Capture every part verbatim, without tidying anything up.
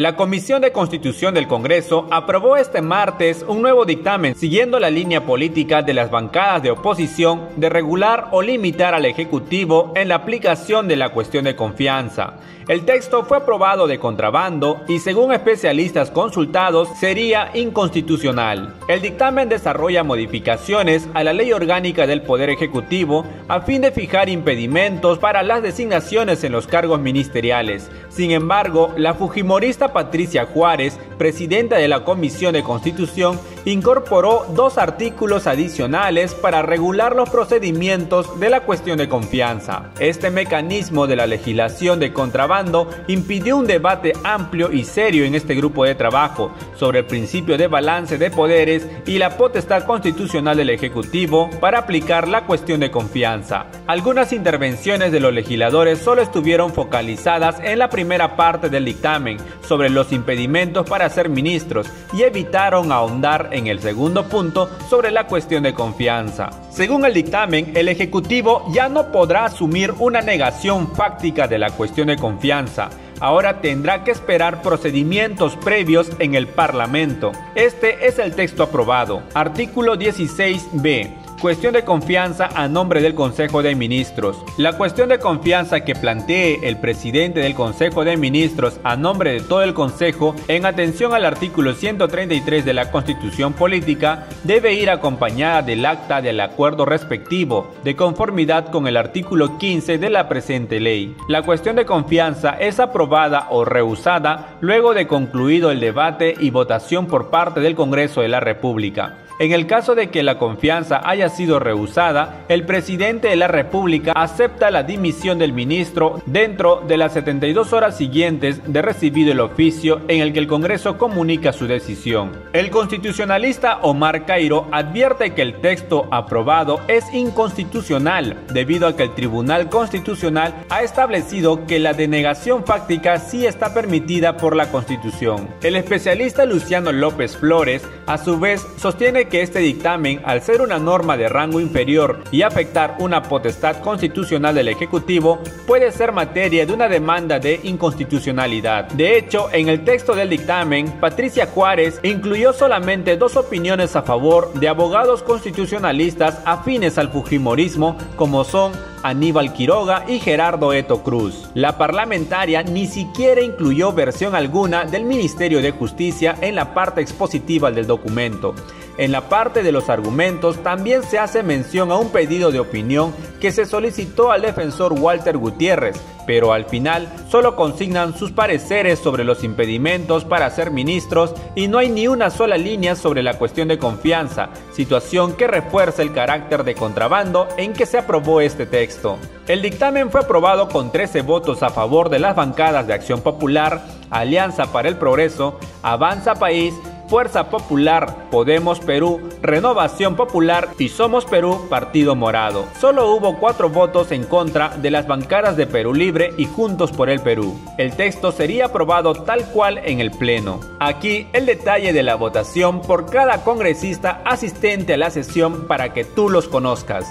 La Comisión de Constitución del Congreso aprobó este martes un nuevo dictamen siguiendo la línea política de las bancadas de oposición de regular o limitar al Ejecutivo en la aplicación de la cuestión de confianza. El texto fue aprobado de contrabando y, según especialistas consultados, sería inconstitucional. El dictamen desarrolla modificaciones a la Ley Orgánica del Poder Ejecutivo a fin de fijar impedimentos para las designaciones en los cargos ministeriales. Sin embargo, la fujimorista Patricia Juárez, presidenta de la Comisión de Constitución, incorporó dos artículos adicionales para regular los procedimientos de la cuestión de confianza. Este mecanismo de la legislación de contrabando impidió un debate amplio y serio en este grupo de trabajo sobre el principio de balance de poderes y la potestad constitucional del Ejecutivo para aplicar la cuestión de confianza. Algunas intervenciones de los legisladores solo estuvieron focalizadas en la primera parte del dictamen, sobre los impedimentos para ser ministros, y evitaron ahondar en el segundo punto sobre la cuestión de confianza. Según el dictamen, el Ejecutivo ya no podrá asumir una negación fáctica de la cuestión de confianza. Ahora tendrá que esperar procedimientos previos en el Parlamento. Este es el texto aprobado. Artículo dieciséis B. Cuestión de confianza a nombre del Consejo de Ministros. La cuestión de confianza que plantee el presidente del Consejo de Ministros a nombre de todo el Consejo, en atención al artículo ciento treinta y tres de la Constitución Política, debe ir acompañada del acta del acuerdo respectivo, de conformidad con el artículo quince de la presente ley. La cuestión de confianza es aprobada o rehusada luego de concluido el debate y votación por parte del Congreso de la República. En el caso de que la confianza haya sido rehusada, el presidente de la República acepta la dimisión del ministro dentro de las setenta y dos horas siguientes de recibido el oficio en el que el Congreso comunica su decisión. El constitucionalista Omar Cairo advierte que el texto aprobado es inconstitucional debido a que el Tribunal Constitucional ha establecido que la denegación fáctica sí está permitida por la Constitución. El especialista Luciano López Flores, a su vez, sostiene que que este dictamen, al ser una norma de rango inferior y afectar una potestad constitucional del Ejecutivo, puede ser materia de una demanda de inconstitucionalidad. De hecho, en el texto del dictamen, Patricia Juárez incluyó solamente dos opiniones a favor de abogados constitucionalistas afines al fujimorismo, como son Aníbal Quiroga y Gerardo Eto Cruz. La parlamentaria ni siquiera incluyó versión alguna del Ministerio de Justicia en la parte expositiva del documento. En la parte de los argumentos también se hace mención a un pedido de opinión que se solicitó al defensor Walter Gutiérrez, pero al final solo consignan sus pareceres sobre los impedimentos para ser ministros y no hay ni una sola línea sobre la cuestión de confianza, situación que refuerza el carácter de contrabando en que se aprobó este texto. El dictamen fue aprobado con trece votos a favor de las bancadas de Acción Popular, Alianza para el Progreso, Avanza País, Fuerza Popular, Podemos Perú, Renovación Popular y Somos Perú, Partido Morado. Solo hubo cuatro votos en contra de las bancadas de Perú Libre y Juntos por el Perú. El texto sería aprobado tal cual en el Pleno. Aquí el detalle de la votación por cada congresista asistente a la sesión para que tú los conozcas.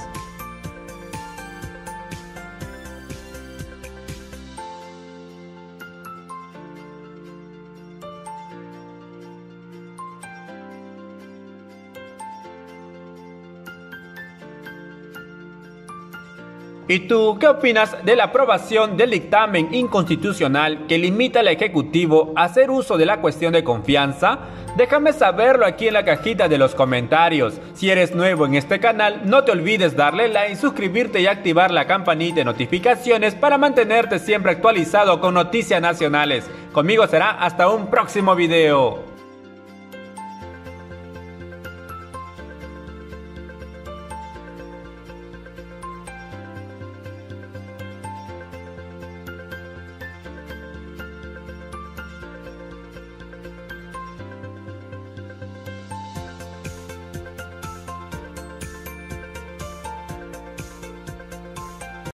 ¿Y tú qué opinas de la aprobación del dictamen inconstitucional que limita al Ejecutivo a hacer uso de la cuestión de confianza? Déjame saberlo aquí en la cajita de los comentarios. Si eres nuevo en este canal, no te olvides darle like, suscribirte y activar la campanita de notificaciones para mantenerte siempre actualizado con noticias nacionales. Conmigo será hasta un próximo video.